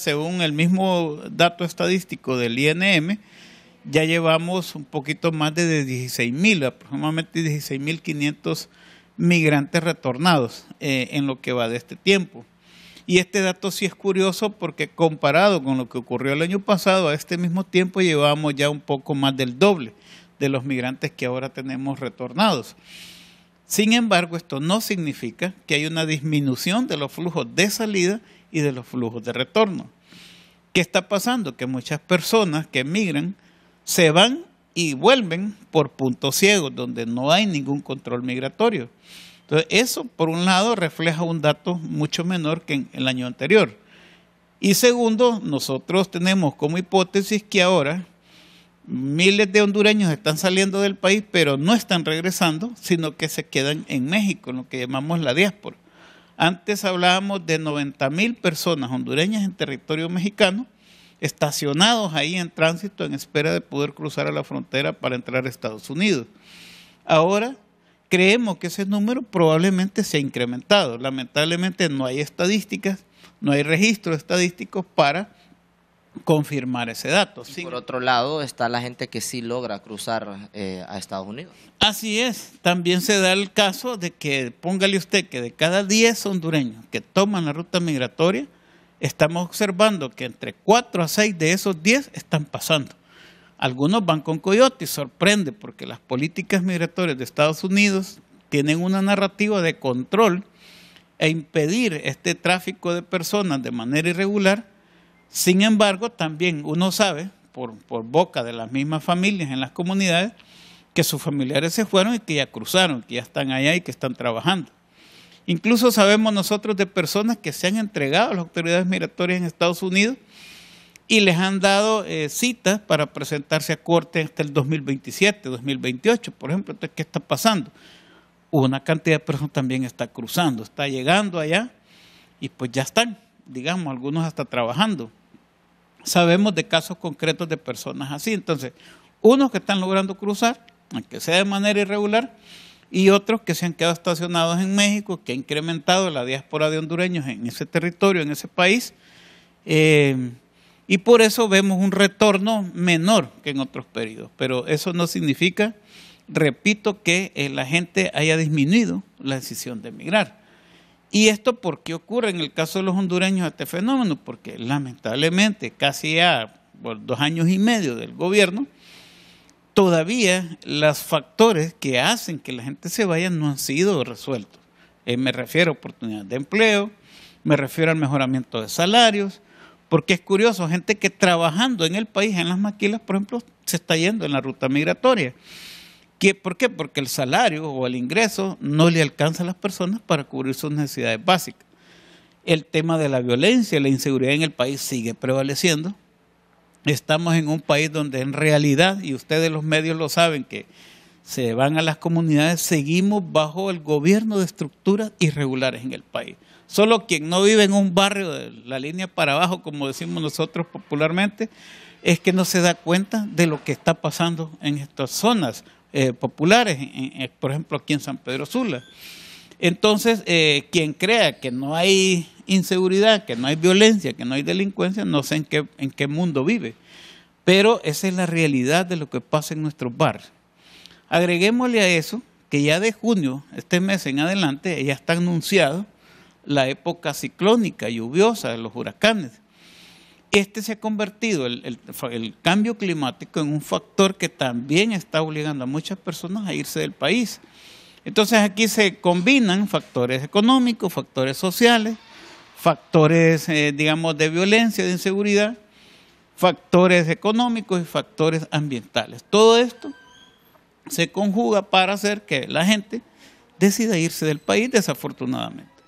según el mismo dato estadístico del INM, ya llevamos un poquito más de 16.000, aproximadamente 16.500 migrantes retornados en lo que va de este tiempo. Y este dato sí es curioso porque comparado con lo que ocurrió el año pasado, a este mismo tiempo llevamos ya un poco más del doble de los migrantes que ahora tenemos retornados. Sin embargo, esto no significa que hay una disminución de los flujos de salida y de los flujos de retorno. ¿Qué está pasando? Que muchas personas que migran se van y vuelven por puntos ciegos donde no hay ningún control migratorio. Entonces, eso por un lado refleja un dato mucho menor que en el año anterior. Y segundo, nosotros tenemos como hipótesis que ahora miles de hondureños están saliendo del país, pero no están regresando, sino que se quedan en México, en lo que llamamos la diáspora. Antes hablábamos de 90.000 personas hondureñas en territorio mexicano, estacionados ahí en tránsito en espera de poder cruzar a la frontera para entrar a Estados Unidos. Ahora creemos que ese número probablemente se ha incrementado. Lamentablemente no hay estadísticas, no hay registros estadísticos para confirmar ese dato. Y por otro lado está la gente que sí logra cruzar a Estados Unidos. Así es, también se da el caso de que, póngale usted, que de cada 10 hondureños que toman la ruta migratoria, estamos observando que entre 4 a 6 de esos 10 están pasando. Algunos van con coyotes, sorprende, porque las políticas migratorias de Estados Unidos tienen una narrativa de control e impedir este tráfico de personas de manera irregular. Sin embargo, también uno sabe, por boca de las mismas familias en las comunidades, que sus familiares se fueron y que ya cruzaron, que ya están allá y que están trabajando. Incluso sabemos nosotros de personas que se han entregado a las autoridades migratorias en Estados Unidos y les han dado citas para presentarse a corte hasta el 2027, 2028, por ejemplo. Entonces, ¿qué está pasando? Una cantidad de personas también está cruzando, está llegando allá y pues ya están, digamos, algunos hasta trabajando. Sabemos de casos concretos de personas así. Entonces, unos que están logrando cruzar, aunque sea de manera irregular, y otros que se han quedado estacionados en México, que ha incrementado la diáspora de hondureños en ese territorio, en ese país, y por eso vemos un retorno menor que en otros periodos. Pero eso no significa, repito, que la gente haya disminuido la decisión de emigrar. ¿Y esto por qué ocurre en el caso de los hondureños este fenómeno? Porque lamentablemente casi a por 2 años y medio del gobierno, todavía los factores que hacen que la gente se vaya no han sido resueltos. Me refiero a oportunidades de empleo, me refiero al mejoramiento de salarios, porque es curioso, gente que trabajando en el país, en las maquilas, por ejemplo, se está yendo en la ruta migratoria. ¿Por qué? Porque el salario o el ingreso no le alcanza a las personas para cubrir sus necesidades básicas. El tema de la violencia, la inseguridad en el país sigue prevaleciendo. Estamos en un país donde en realidad, y ustedes los medios lo saben, que se van a las comunidades, seguimos bajo el gobierno de estructuras irregulares en el país. Solo quien no vive en un barrio de la línea para abajo, como decimos nosotros popularmente, es que no se da cuenta de lo que está pasando en estas zonas populares, por ejemplo aquí en San Pedro Sula. Entonces, quien crea que no hay inseguridad, que no hay violencia, que no hay delincuencia, no sé en qué mundo vive. Pero esa es la realidad de lo que pasa en nuestros barrios. Agreguémosle a eso que ya de junio, este mes en adelante, ya está anunciado la época ciclónica, lluviosa, de los huracanes. Este se ha convertido, el cambio climático, en un factor que también está obligando a muchas personas a irse del país. Entonces aquí se combinan factores económicos, factores sociales, factores, digamos, de violencia, de inseguridad, factores económicos y factores ambientales. Todo esto se conjuga para hacer que la gente decida irse del país, desafortunadamente.